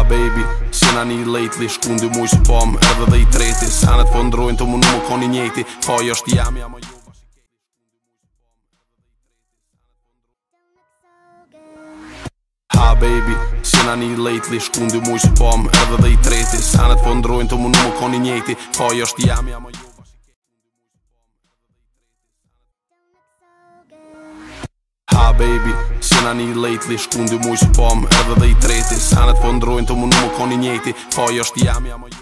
ah baby, që na një lately shkundi muj së pom, edhe dhe I treti Sanet po ndrojnë të më nuk koni njeti, faj është jam jam ju ah baby, që na një lately shkundi muj së pom, edhe dhe I treti Sanet po ndrojnë të më nuk koni njeti, faj është jam jam ju ah baby, që na një lately shkundi muj së pom, edhe dhe I treti Sanet po ndrojnë të më nuk koni njeti, faj është jam jam ju